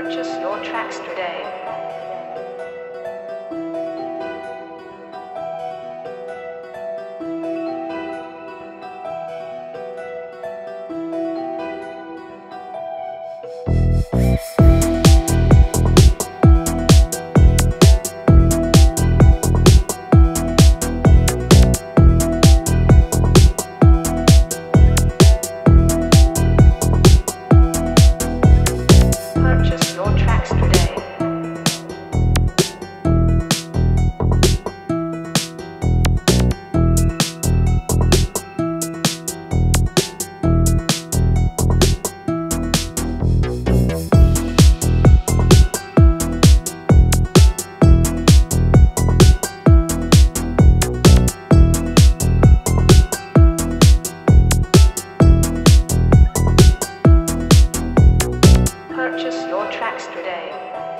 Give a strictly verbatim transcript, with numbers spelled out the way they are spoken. Purchase your tracks today. Purchase your tracks today.